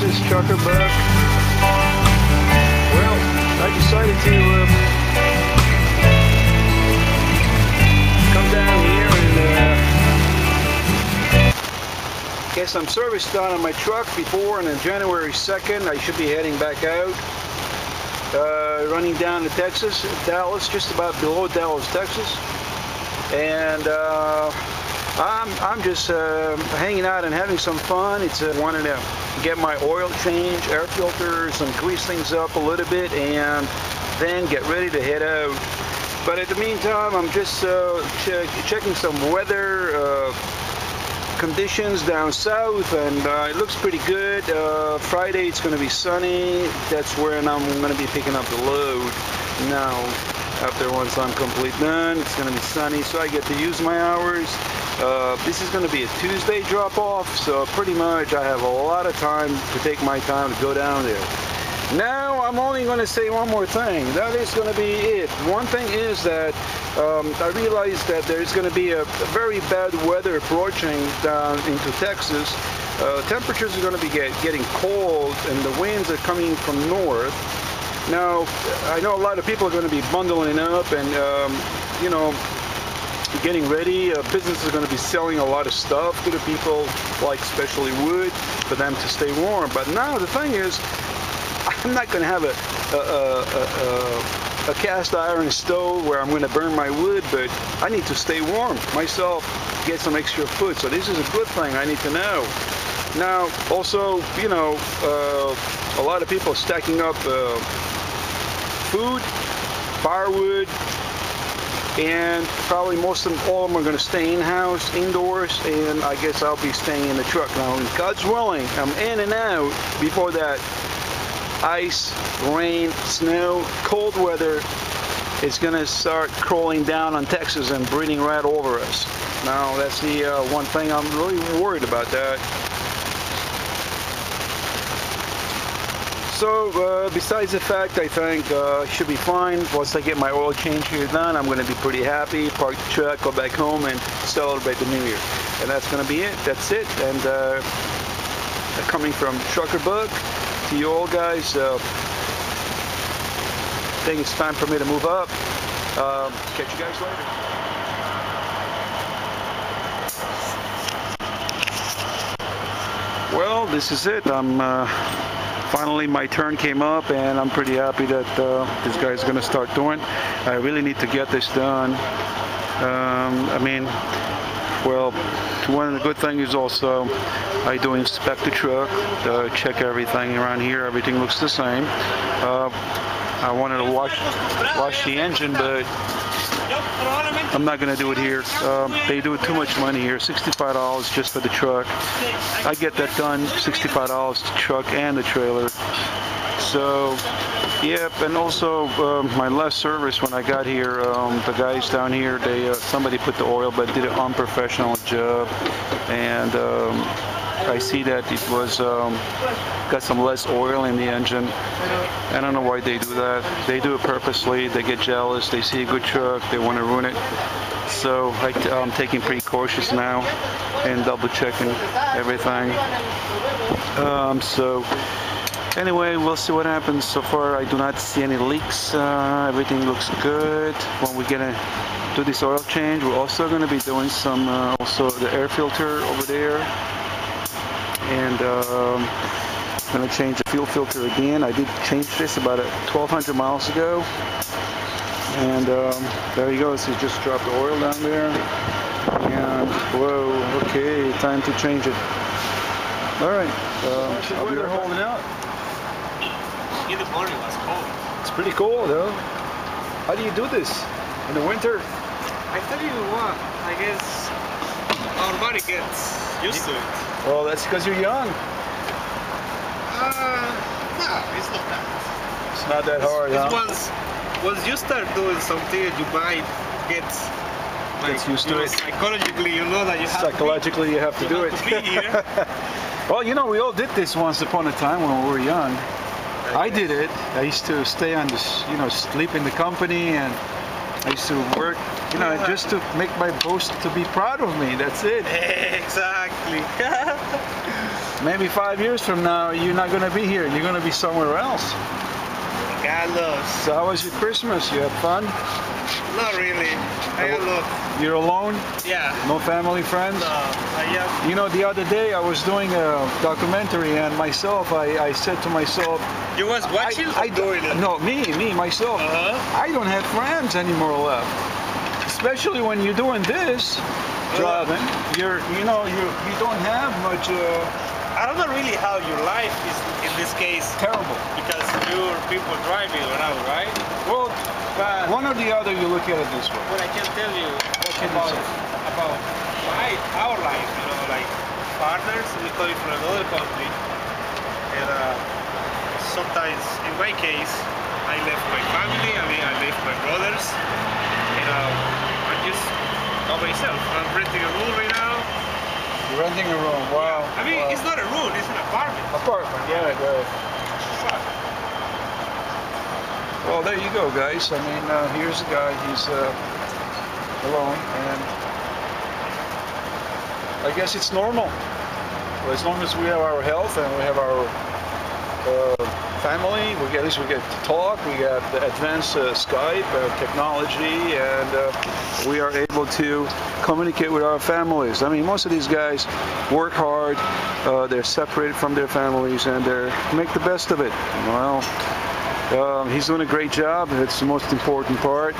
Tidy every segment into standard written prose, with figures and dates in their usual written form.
Congratulations, Trucker Buck. Well, I decided to come down here and get some service done on my truck before, and on January 2nd I should be heading back out, running down to Texas, Dallas, just about below Dallas, Texas, and I'm just hanging out and having some fun. It's wanted to get my oil change, air filters, and grease things up a little bit, and then get ready to head out. But at the meantime, I'm just checking some weather conditions down south, and it looks pretty good. Friday it's going to be sunny. That's when I'm going to be picking up the load now. After once I'm complete done, it's going to be sunny, so I get to use my hours. This is going to be a Tuesday drop-off, so pretty much I have a lot of time to take my time to go down there. Now I'm only going to say one more thing. That is going to be it. One thing is that I realized that there's going to be a very bad weather approaching down into Texas. Temperatures are going to be getting cold, and the winds are coming from north. Now, I know a lot of people are going to be bundling up and, you know, getting ready. Businesses are going to be selling a lot of stuff to the people, like especially wood, for them to stay warm. But now the thing is, I'm not going to have a cast iron stove where I'm going to burn my wood, but I need to stay warm myself, get some extra food. So this is a good thing I need to know. Now, also, you know, a lot of people stacking up food, firewood, and probably most of all of them are going to stay in-house, indoors, and I guess I'll be staying in the truck. Now, God's willing, I'm in and out before that ice, rain, snow, cold weather is going to start crawling down on Texas and breeding right over us. Now, that's the one thing I'm really worried about that. So, besides the fact, I think should be fine. Once I get my oil change here done, I'm going to be pretty happy, park the truck, go back home, and celebrate the New Year. And that's going to be it. That's it. And coming from Trucker Buck to you all guys, I think it's time for me to move up. Catch you guys later. Well, this is it. I'm finally my turn came up, and I'm pretty happy that this guy's gonna start doing. I really need to get this done. I mean, well, one of the good things is also I do inspect the truck, check everything around here. Everything looks the same. I wanted to wash the engine, but I'm not going to do it here. They do too much money here. $65 just for the truck. I get that done. $65 the truck and the trailer. So, yep. And also, my last service when I got here, the guys down here, they somebody put the oil, but did an unprofessional job. And I see that it was got some less oil in the engine. I don't know why they do that. They do it purposely. They get jealous. They see a good truck. They want to ruin it. So I'm taking pretty cautious now and double checking everything. So anyway, we'll see what happens. So far, I do not see any leaks. Everything looks good. When we get to do this oil change, we're also going to be doing some also the air filter over there. And I'm going to change the fuel filter again. I did change this about 1,200 miles ago. And there you go. So you just dropped the oil down there. And whoa, okay, time to change it. All right. I'll be right back. Holding out. Either morning was cold. It's pretty cold, huh? How do you do this in the winter? I tell you what, I guess our body gets used to it. Well, that's because you're young. No, it's not that. It's not that hard, huh? Once you start doing something, your mind gets used to it. Psychologically, you know that you have to. Psychologically, you have to do it. Well, you know, we all did this once upon a time when we were young. I did it. I used to stay on this, you know, sleep in the company, and I used to work, you know, just to make my boss to be proud of me. That's it. Exactly. Maybe 5 years from now, you're not going to be here. You're going to be somewhere else. God loves. So how was your Christmas? You had fun? Not really. I love. You're alone? Yeah. No family, friends? No. Yeah. You know, the other day I was doing a documentary, and myself, I said to myself... You was watching? No, myself. I don't have friends anymore left. Especially when you're doing this, driving, you don't have much... I don't know really how your life is, in this case, terrible. Because your people driving around, right? Well, but one or the other, you look at it this way. But I can tell you about our life, you know, like partners, we're coming from another country. And sometimes, in my case, I left my family, I left my brothers. And I'm just by myself. I'm renting a room right now. Renting a room, wow. Yeah. I mean, wow. It's not a room, it's an apartment. Apartment, yeah, right. Well, there you go, guys. I mean, here's a guy, he's alone, and I guess it's normal. Well, as long as we have our health and we have our family, at least we get to talk, we got advanced Skype technology, and we are able to communicate with our families. I mean, most of these guys work hard, they're separated from their families, and they make the best of it. Well, he's doing a great job, it's the most important part,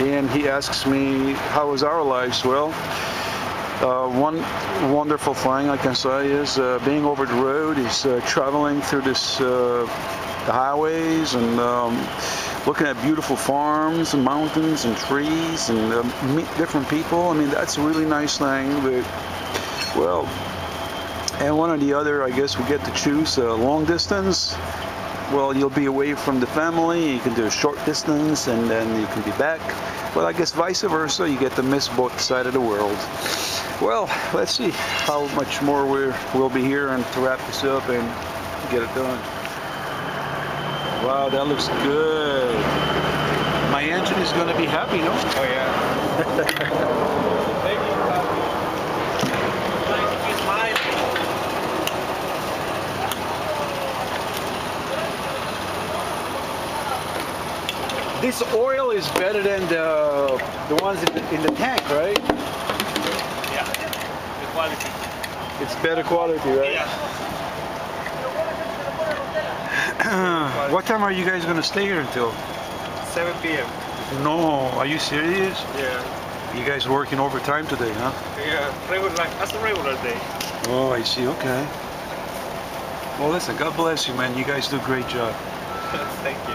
and he asks me, how was our lives? Well, one wonderful thing I can say is being over the road is traveling through this, the highways and looking at beautiful farms and mountains and trees and meet different people. I mean, that's a really nice thing. But, well, and one or the other, I guess we get to choose long distance. Well, you'll be away from the family, you can do a short distance, and then you can be back. Well, I guess vice versa, you get to miss both sides of the world. Well, let's see how much more we'll be here and to wrap this up and get it done. Wow, that looks good. My engine is going to be happy, no? Oh, yeah. This oil is better than the ones in the tank, right? Yeah, the quality. It's better quality, right? Yeah. What time are you guys gonna stay here until? 7 p.m. No, are you serious? Yeah. You guys working overtime today, huh? Yeah, regular, like, that's a regular day. Oh, I see, okay. Well, listen, God bless you, man. You guys do a great job. Thank you.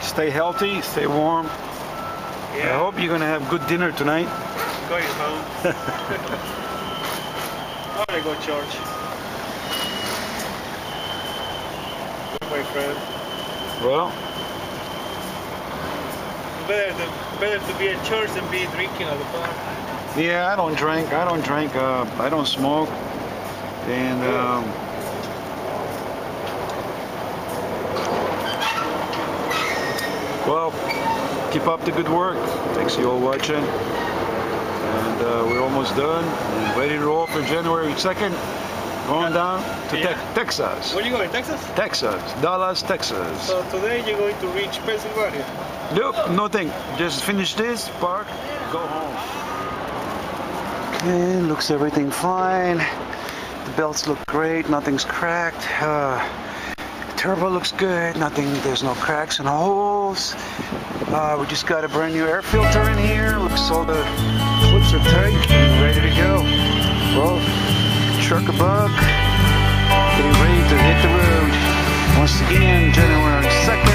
Stay healthy, stay warm. Yeah. I hope you're gonna have good dinner tonight. Going home. I wanna go to church. With my friend. Well. Better to be at church than be drinking at the bar. Yeah, I don't drink. I don't smoke. And. Well, keep up the good work. Thanks you all watching. And we're almost done. Ready to roll for January 2nd. Going down to Texas. Where are you going, Texas? Texas. Dallas, Texas. So today you're going to reach Pennsylvania? Nope, nothing. Just finish this, park, go home. Okay, looks everything fine. The belts look great, nothing's cracked. Turbo looks good, there's no cracks and holes. We just got a brand new air filter in here. Looks all the flips are tight and ready to go. Well, Trucker Buck, getting ready to hit the road. Once again, January 2nd.